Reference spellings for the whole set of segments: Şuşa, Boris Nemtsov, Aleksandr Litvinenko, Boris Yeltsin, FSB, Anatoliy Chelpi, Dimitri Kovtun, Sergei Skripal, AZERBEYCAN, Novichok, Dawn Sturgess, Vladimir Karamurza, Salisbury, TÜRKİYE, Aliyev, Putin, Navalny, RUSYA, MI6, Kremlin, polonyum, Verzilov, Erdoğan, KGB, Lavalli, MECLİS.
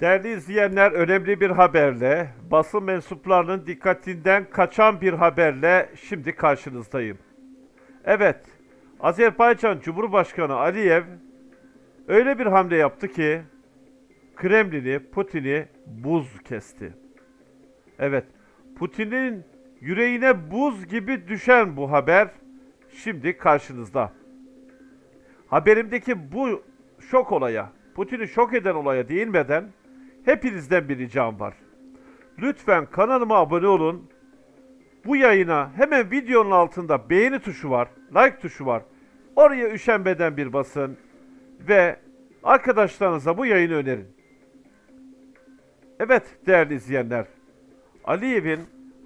Değerli izleyenler, önemli bir haberle, basın mensuplarının dikkatinden kaçan bir haberle şimdi karşınızdayım. Evet, Azerbaycan Cumhurbaşkanı Aliyev öyle bir hamle yaptı ki Kremlin'i, Putin'i buz kesti. Evet, Putin'in yüreğine buz gibi düşen bu haber şimdi karşınızda. Haberimdeki bu şok olaya, Putin'i şok eden olaya değinmeden hepinizden bir ricam var. Lütfen kanalıma abone olun. Bu yayına hemen videonun altında beğeni tuşu var, like tuşu var. Oraya üşenmeden bir basın ve arkadaşlarınıza bu yayını önerin. Evet değerli izleyenler, Aliyev'in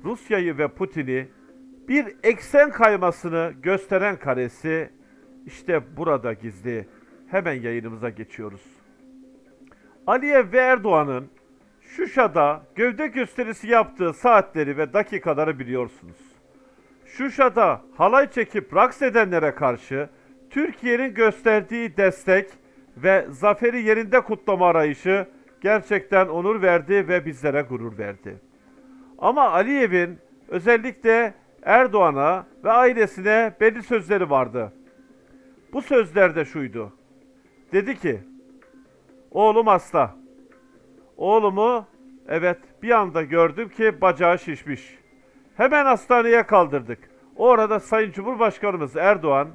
Rusya'yı ve Putin'i bir eksen kaymasını gösteren karesi işte burada gizli. Hemen yayınımıza geçiyoruz. Aliyev ve Erdoğan'ın Şuşa'da gövde gösterisi yaptığı saatleri ve dakikaları biliyorsunuz. Şuşa'da halay çekip raks edenlere karşı Türkiye'nin gösterdiği destek ve zaferi yerinde kutlama arayışı gerçekten onur verdi ve bizlere gurur verdi. Ama Aliyev'in özellikle Erdoğan'a ve ailesine belli sözleri vardı. Bu sözler de şuydu. Dedi ki, oğlum hasta. Oğlumu, evet, bir anda gördüm ki bacağı şişmiş. Hemen hastaneye kaldırdık. O arada Sayın Cumhurbaşkanımız Erdoğan,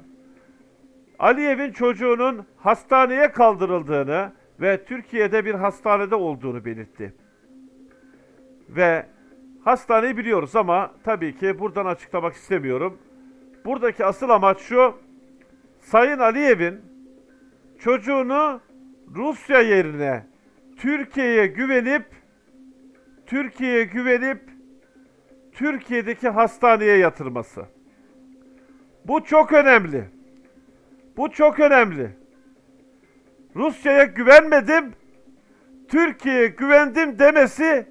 Aliyev'in çocuğunun hastaneye kaldırıldığını ve Türkiye'de bir hastanede olduğunu belirtti. Ve hastaneyi biliyoruz ama tabii ki buradan açıklamak istemiyorum. Buradaki asıl amaç şu, Sayın Aliyev'in çocuğunu Rusya yerine Türkiye'ye güvenip Türkiye'deki hastaneye yatırması. Bu çok önemli. Bu çok önemli. Rusya'ya güvenmedim, Türkiye'ye güvendim demesi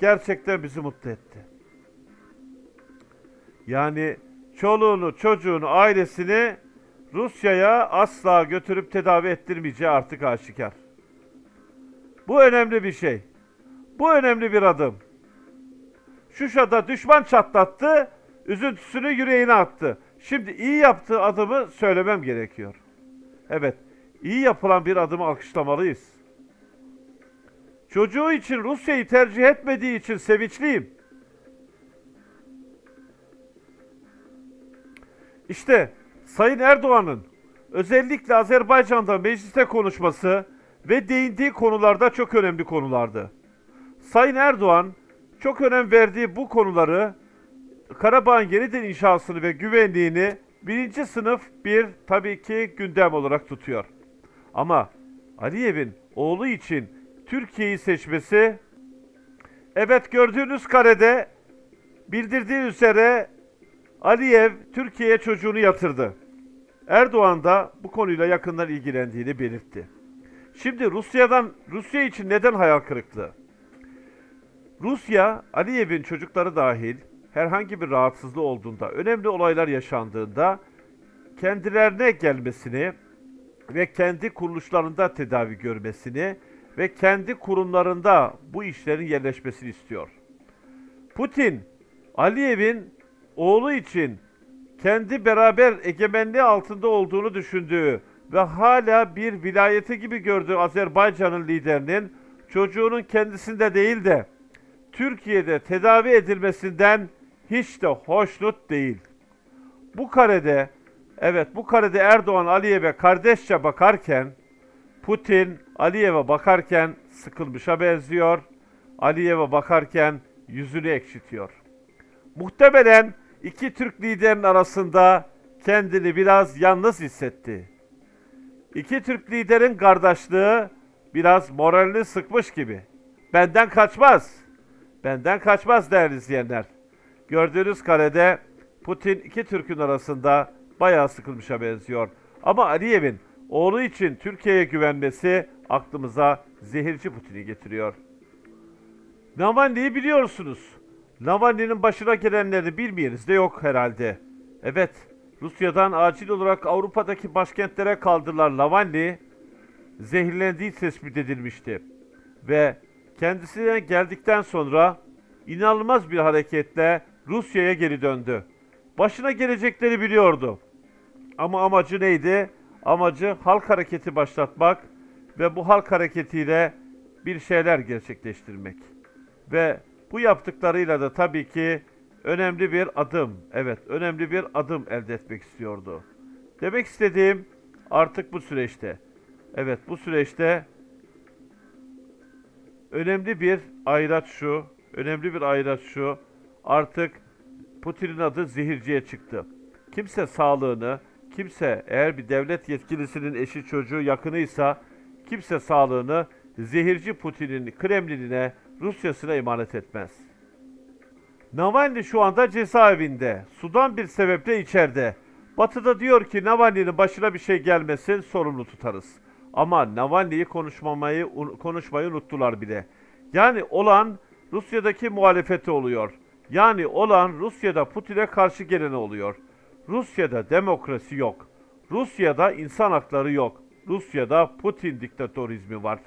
gerçekten bizi mutlu etti. Yani çoluğunu, çocuğunu, ailesini Rusya'ya asla götürüp tedavi ettirmeyeceği artık aşikar. Bu önemli bir şey. Bu önemli bir adım. Şuşa'da düşman çatlattı, üzüntüsünü yüreğine attı. Şimdi iyi yaptığı adımı söylemem gerekiyor. Evet, iyi yapılan bir adımı alkışlamalıyız. Çocuğu için Rusya'yı tercih etmediği için sevinçliyim. İşte Sayın Erdoğan'ın özellikle Azerbaycan'da mecliste konuşması ve değindiği konularda çok önemli konulardı. Sayın Erdoğan çok önem verdiği bu konuları Karabağ'ın yeniden inşasını ve güvenliğini birinci sınıf bir tabii ki gündem olarak tutuyor. Ama Aliyev'in oğlu için Türkiye'yi seçmesi, evet gördüğünüz karede bildirdiği üzere Aliyev Türkiye'ye çocuğunu yatırdı. Erdoğan da bu konuyla yakından ilgilendiğini belirtti. Şimdi Rusya için neden hayal kırıklığı? Rusya, Aliyev'in çocukları dahil herhangi bir rahatsızlığı olduğunda, önemli olaylar yaşandığında kendilerine gelmesini ve kendi kuruluşlarında tedavi görmesini ve kendi kurumlarında bu işlerin yerleşmesini istiyor. Putin, Aliyev'in oğlu için kendi beraber egemenliği altında olduğunu düşündüğü ve hala bir vilayeti gibi gördüğü Azerbaycan'ın liderinin çocuğunun kendisinde değil de Türkiye'de tedavi edilmesinden hiç de hoşnut değil. Bu karede Erdoğan Aliyev'e kardeşçe bakarken, Putin Aliyev'e bakarken sıkılmışa benziyor, Aliyev'e bakarken yüzünü ekşitiyor. Muhtemelen İki Türk liderinin arasında kendini biraz yalnız hissetti. İki Türk liderin kardeşliği biraz moralini sıkmış gibi. Benden kaçmaz. Benden kaçmaz değerli izleyenler. Gördüğünüz karede Putin iki Türk'ün arasında bayağı sıkılmışa benziyor. Ama Aliyev'in oğlu için Türkiye'ye güvenmesi aklımıza zehirci Putin'i getiriyor. Navalny'yi biliyorsunuz. Navalny'nin başına gelenleri bilmeyeniz de yok herhalde. Evet, Rusya'dan acil olarak Avrupa'daki başkentlere kaldırılan Lavalli zehirlendiği tespit edilmişti. ve kendisine geldikten sonra inanılmaz bir hareketle Rusya'ya geri döndü. Başına gelecekleri biliyordu. Ama amacı neydi? Amacı halk hareketi başlatmak ve bu halk hareketiyle bir şeyler gerçekleştirmek. Ve bu yaptıklarıyla da tabii ki önemli bir adım, evet önemli bir adım elde etmek istiyordu. Demek istediğim artık bu süreçte, evet bu süreçte önemli bir ayraç şu, önemli bir ayraç şu, artık Putin'in adı zehirciye çıktı. Kimse sağlığını, kimse eğer bir devlet yetkilisinin eşi çocuğu yakınıysa kimse sağlığını zehirci Putin'in Kremlin'ine, Rusya'sına emanet etmez. Navalny şu anda cezaevinde, sudan bir sebeple içeride. Batı'da diyor ki Navalny'nin başına bir şey gelmesin, sorumlu tutarız. Ama Navalny'yi konuşmayı unuttular bile. Yani olan Rusya'daki muhalefeti oluyor. Yani olan Rusya'da Putin'e karşı geleni oluyor. Rusya'da demokrasi yok. Rusya'da insan hakları yok. Rusya'da Putin diktatörizmi var.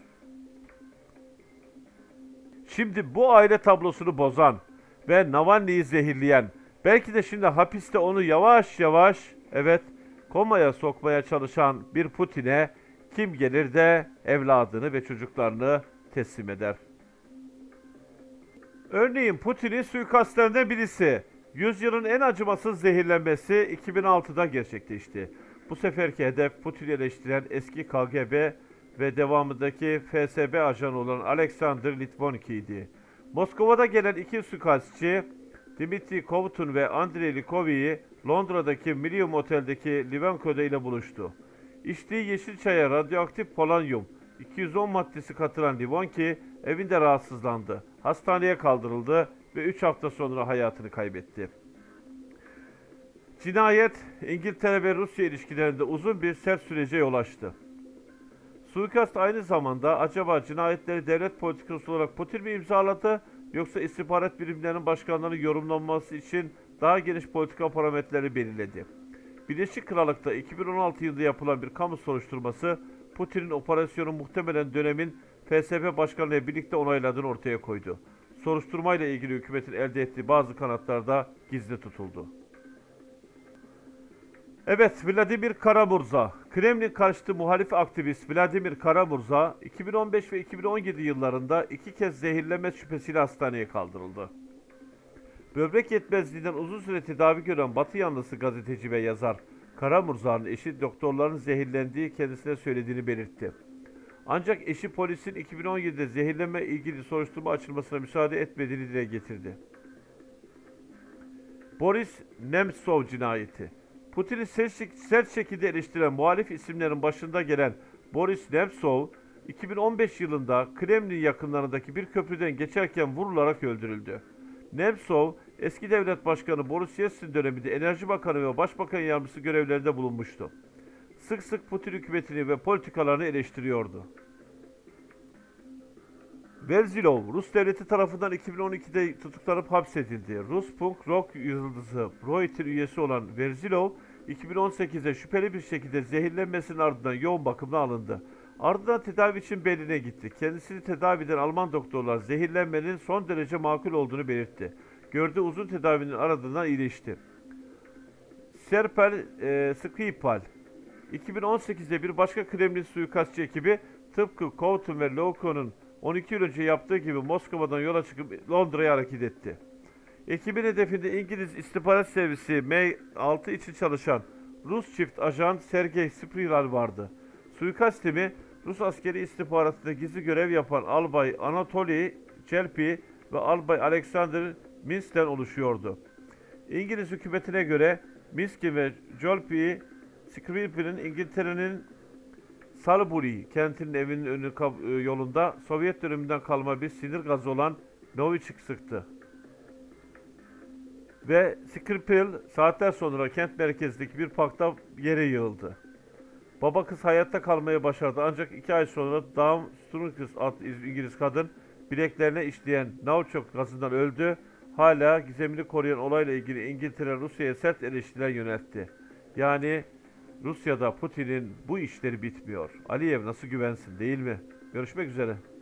Şimdi bu aile tablosunu bozan ve Navalny'yi zehirleyen, belki de şimdi hapiste onu yavaş yavaş, evet, komaya sokmaya çalışan bir Putin'e kim gelir de evladını ve çocuklarını teslim eder? Örneğin Putin'in suikastlerinden birisi, yüzyılın en acımasız zehirlenmesi 2006'da gerçekleşti. Bu seferki hedef Putin'i eleştiren eski KGB ve devamındaki FSB ajanı olan Aleksandr Litvinenko'ydi. Moskova'da gelen iki suikastçı, Dimitri Kovtun ve Andreykovi'yi Londra'daki Millennium Otel'deki Litvinenko'da ile buluştu. İçtiği yeşil çaya radyoaktif polonyum 210 maddesi katılan Litvinenko evinde rahatsızlandı. Hastaneye kaldırıldı ve 3 hafta sonra hayatını kaybetti. Cinayet İngiltere ve Rusya ilişkilerinde uzun bir sert sürece yol açtı. Suikast aynı zamanda acaba cinayetleri devlet politikası olarak Putin mi imzaladı yoksa istihbarat birimlerinin başkanlarının yorumlanması için daha geniş politika parametreleri belirledi. Birleşik Krallık'ta 2016 yılında yapılan bir kamu soruşturması Putin'in operasyonu muhtemelen dönemin FSB başkanıyla birlikte onayladığını ortaya koydu. Soruşturmayla ilgili hükümetin elde ettiği bazı kanıtlar da gizli tutuldu. Evet, Vladimir Karamurza. Kremlin karşıtı muhalif aktivist Vladimir Karamurza 2015 ve 2017 yıllarında 2 kez zehirlenme şüphesiyle hastaneye kaldırıldı. Böbrek yetmezliğinden uzun süre tedavi gören Batı yanlısı gazeteci ve yazar Karamurzac'ın eşi doktorların zehirlendiği kendisine söylediğini belirtti. Ancak eşi polisin 2017'de zehirlenme ilgili soruşturma açılmasına müsaade etmediğini dile getirdi. Boris Nemtsov cinayeti. Putin'i sert şekilde eleştiren muhalif isimlerin başında gelen Boris Nemtsov, 2015 yılında Kremlin yakınlarındaki bir köprüden geçerken vurularak öldürüldü. Nemtsov, eski devlet başkanı Boris Yeltsin döneminde Enerji Bakanı ve Başbakan Yardımcısı görevlerinde bulunmuştu. Sık sık Putin hükümetini ve politikalarını eleştiriyordu. Verzilov, Rus devleti tarafından 2012'de tutuklanıp hapsedildi. Rus punk rock yıldızı Proyit'in üyesi olan Verzilov, 2018'de şüpheli bir şekilde zehirlenmesinin ardından yoğun bakımına alındı. Ardından tedavi için Berlin'e gitti. Kendisini tedaviden Alman doktorlar zehirlenmenin son derece makul olduğunu belirtti. Gördüğü uzun tedavinin ardından iyileşti. Skripal, 2018'de bir başka Kremlin suikastçı ekibi tıpkı Kovtun ve Loko'nun 12 yıl önce yaptığı gibi Moskova'dan yola çıkıp Londra'ya hareket etti. Ekibin hedefinde İngiliz istihbarat servisi MI6 için çalışan Rus çift ajan Sergei Skripal vardı. Suikast timi Rus askeri istihbaratında gizli görev yapan Albay Anatoliy Chelpi ve Albay Alexander Minsk'ten oluşuyordu. İngiliz hükümetine göre Minsk'in ve Chelpi'yi Skripal'in İngiltere'nin Salisbury kentinin evinin önü yolunda Sovyet döneminden kalma bir sinir gazı olan Novichok sıktı. Ve Skripal saatler sonra kent merkezindeki bir parkta yere yığıldı. Baba kız hayatta kalmayı başardı ancak 2 ay sonra Dawn Sturgess adlı İngiliz kadın bileklerine işleyen Novichok gazından öldü. Hala gizemini koruyan olayla ilgili İngiltere Rusya'ya sert eleştiriler yöneltti. Yani Rusya'da Putin'in bu işleri bitmiyor. Aliyev nasıl güvensin, değil mi? Görüşmek üzere.